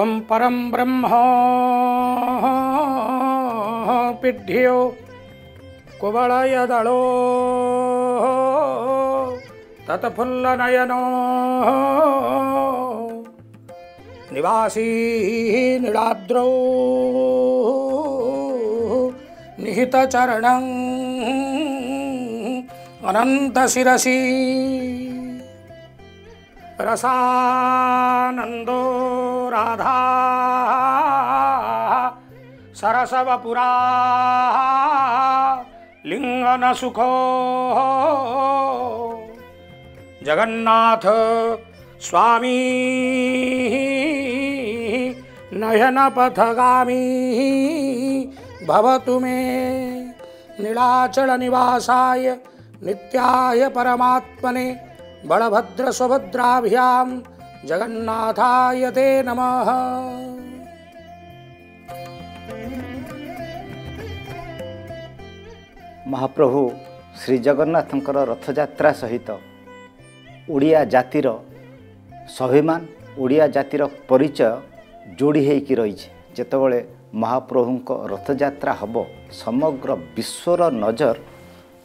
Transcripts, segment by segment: ओम परम ब्रह्म पिढ्यो कुबलयदलो ततफुल्लनयनो निवासी निराद्रौ निहितचरणं अनंतशिरसि रसानंदो राधा सरसवपुरा लिंगन सुखो जगन्नाथ स्वामी नयन पथगामी भवतु मे नीलाचल निवासाय नित्याय परमात्मने बलभद्र सुभद्राभ्यां जगन्नाथाय ते नमः। महाप्रभु श्री जगन्नाथंकर रथयात्रा सहित ओडिया जातिर स्वाभिमान ओडिया जातिर परिचय जोड़ी होईकि रहीछि। जेतबेले महाप्रभुंक रथयात्रा हबो समग्र विश्वर नजर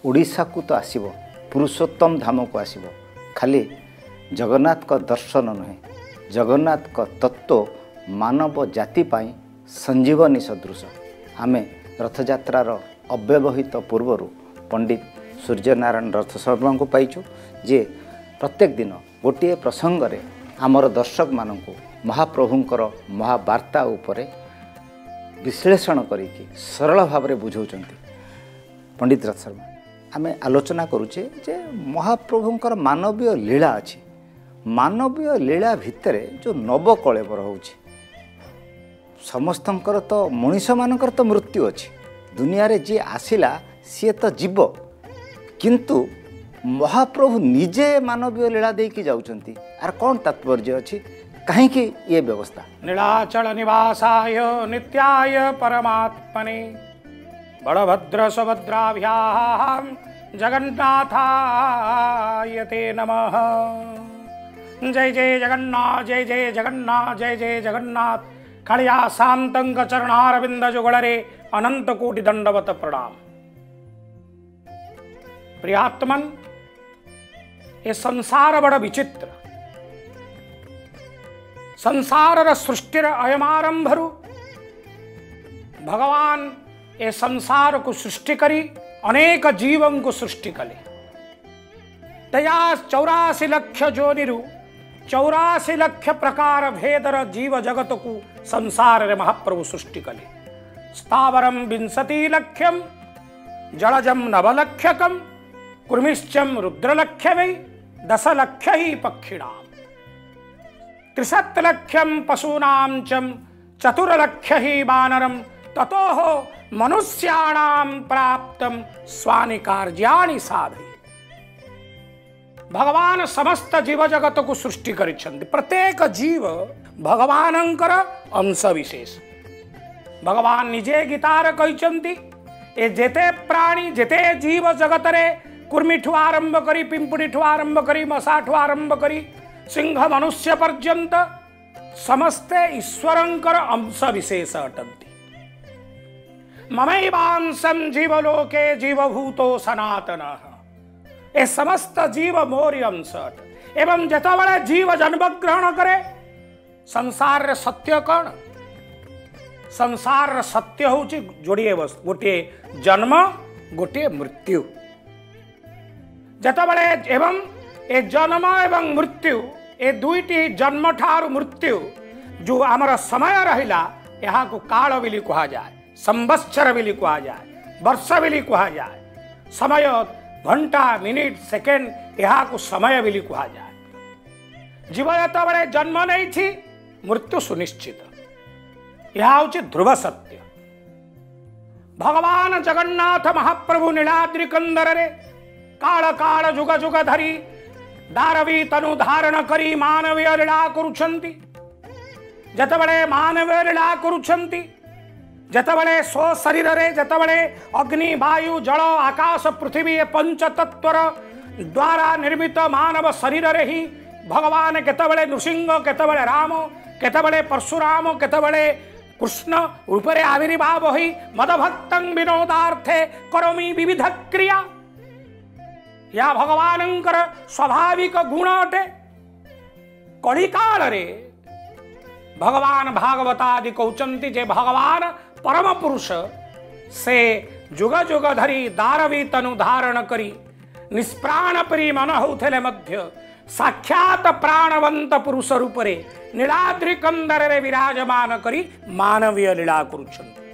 ओडिशा को तो आसीबो, पुरुषोत्तम धाम को आसीबो। खाली जगन्नाथ का दर्शन नहे, जगन्नाथ का तत्व मानव जाति पाई संजीवनी सदृश। आमे रथयात्रार अव्यवहित पूर्वर पंडित सूर्यनारायण रथ शर्मा को पाइचु जे प्रत्येक दिन गोटे प्रसंग रे आमर दर्शक मानू महाप्रभुंकर महावार्ता उपरे विश्लेषण करिके सरल भाव बुझाउछन्ति पंडित रथ शर्मा। आमे आलोचना करुचे जे महाप्रभुंकर मानवीय लीला अछि, मानवीय लीला भितरे जो नवकलेवर होउछि समस्तंकर तो मनुष्य मानकर तो मृत्यु अछि। दुनिया रे जी आसिला सी तो जीव, किंतु महाप्रभु निजे मानवीय लीला देकी जाउछन्ति। आर कोन तात्पर्य अछि? कहीं की ये व्यवस्था नीलाचल निवासाय नित्याय परमात्मने बलभद्र सुभद्राभ्यां जगन्नाथाय ते नमः। जय जय जगन्नाथ खड़िया शांतंग चरणारविंद जुगलरे अनंत कोटि दंडवत प्रणाम। प्रियात्मन, ये संसार बड़ा विचित्र संसार सृष्टिर अयमारंभरु भगवान ये संसार को सृष्टि करी अनेक जीवन को सृष्टि कले। तया 84 लाख जोनिरु 84 लाख प्रकार भेदर जीव जगत को संसार रे महाप्रभु सृष्टि कले। स्थावरम 20 लाख्यम जलजम 9 लाख्यकम कृमिश्चम रुद्रलक्ष्य वै 10 लाख्य ही पक्षिणाम 63 लाख्यम पशूनां चम 4 लाख्य ही वानरम ततो हो मनुष्याणां प्राप्तम स्वानि कार्याणि साधि। भगवान समस्त जीव जगत को सृष्टि करिछन्ति। प्रत्येक जीव भगवानंकर अंश विशेष। भगवान निजे गीतार कहिछन्ति ए जेते प्राणी जेते जीव जगत रे कुर्मीठू आरंभ करी पिंपुड़ीठू आरंभ करी मसाठू आरंभ करी सिंह मनुष्य पर्यंत समस्ते ईश्वरंकर अंश विशेष अटन्ति। ममैवांशं जीवलोके जीवभूतो सनातनः। ए समस्त जीव मोरी अंश एवं जतबले जीव जन्म ग्रहण करे संसार सत्य कण संसार सत्य हूँ जोड़िए बस गोटे जन्म गोटे मृत्यु। जतबले एवं ए जन्म एवं मृत्यु ए दुईटी जन्म ठार मृत्यु जो आमर समय रहिला यहाँ को काल बिली कहा जाए, संवत्सर बिली कहा जाए, वर्ष बिली कहा जाए, समय घंटा मिनिट सेकेंड यहाँ को समय बिली कहा जाए। जीव जत बड़े जन्म नहीं थी मृत्यु सुनिश्चित, यह हूँ ध्रुव सत्य। भगवान जगन्नाथ महाप्रभु नीलाद्रि कंदर रे काल काल जुग जुग धरी दारवी तनु धारण करी मानवीय लीला करुछंती। जतबले मानवीय लीला करुछंती जतबले सो शरीर रे जतबले अग्नि वायु जल आकाश पृथ्वी ए पंचतत्वर द्वारा निर्मित मानव शरीर रे ही भगवान केतबले नृसिंह केतबले राम केतबळे परशुराम केतबळे कृष्ण रूपरे आविर्भाव होई मदभक्तं विनोदार्थे करोमि विविध क्रिया। या भगवानंकर स्वाभाविक गुण अटे। कलिकाल रे भगवान भागवतादि कहते जे भगवान परम पुरुष से जुग जुग धरी दारवी तनु धारण करी निष्प्राण प्रेम न होउथले मध्य साक्षात प्राणवंत पुरुष रूप रे नीलाद्रि कंदर रे विराजमान करी मानवीय लीला करूछन्ति।